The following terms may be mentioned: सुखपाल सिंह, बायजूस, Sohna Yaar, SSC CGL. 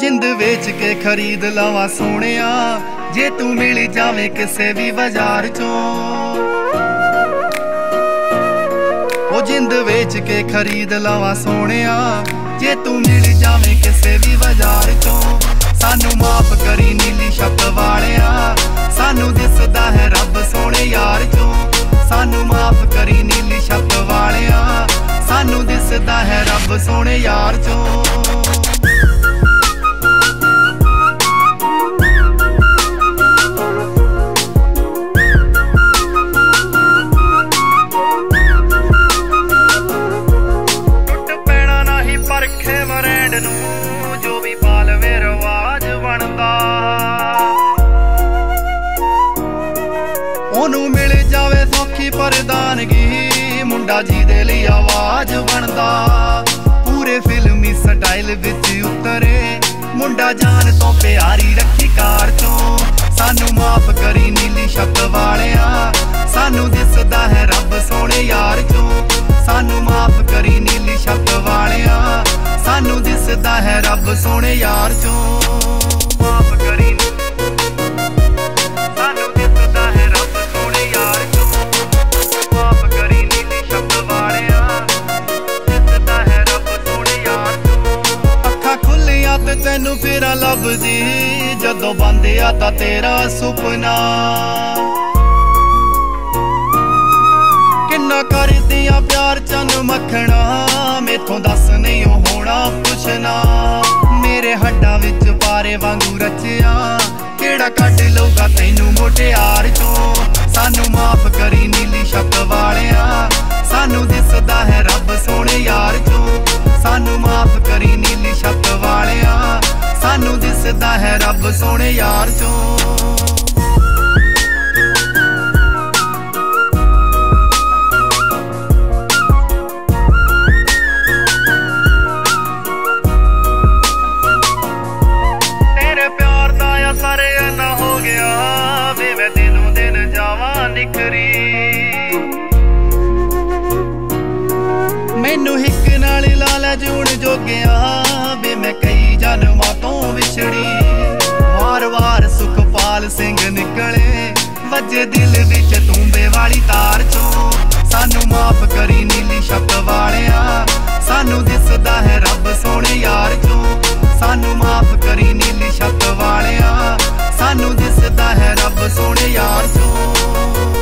जिंद बेच के खरीद लावा सोहणिया, जे तू मिली जावे किसे भी बाजार चों। ओ जिंद बेच के खरीद लावा सोहणिया, जे तू मिली जावे किसे भी बाजार चों। सानू माफ करी नीली शब्द वालिया, सानू दिसदा है रब सोहणे यार चों। सानू माफ करी नीली शब्द वालिया, सानू दिसदा है रब सोहणे यार चों। जो भी पाल में रवाज बनता ओनू मिल जावे सौखी प्रदानगी, मुंडा जी दे लई आवाज बनता। पूरे फिल्मी स्टाइल विच उतरे मुंडा जान तो प्यारी रखी कार चों। सानू माफ करी नीली शब्द वालिया, सानू दिसदा है रब सोहणे यार चों। सानू माफ करी नीली शब्द वालिया, सानू दिसदा है रब सोहणे यार चों। माफ करी सानू दिसदा है रब सोहणे यार चों। माफ करी नीली शब्द वालिया, दिसदा है रब सोहणे यार चों। अखां खुलियां ते तैनू फेरा लभदी, जदों बंदिया तां तेरा सुपना। किन्ना करदियां प्यार चन मखना, मेथों दस नहीं होना पुछना। मेरे हड्डां विच पारे वांगू रचिया, केड़ा कट लऊगा तैनू मोटियार चों। सानू माफ करी नीली शब्द वालिया, सानू दिसदा है रब सोहणे यार चों। सानू माफ करी नीली शब्द वालिया, सानू दिसदा है रब सोहणे यार चों। मैनू हिक नाल लाला जून जोगिया, बे मैं कई जन्मां तों विछड़ी। वार वार सुखपाल सिंह निकले, वजे दिल विच तूंबे वाली तार चों। सानू माफ करी नीली शब्द वालिया, सानू दिसदा है रब सोहणे यार चों। सानू माफ करी नीली शब्द वालिया, सानू दिसदा है रब सोहणे यार चों।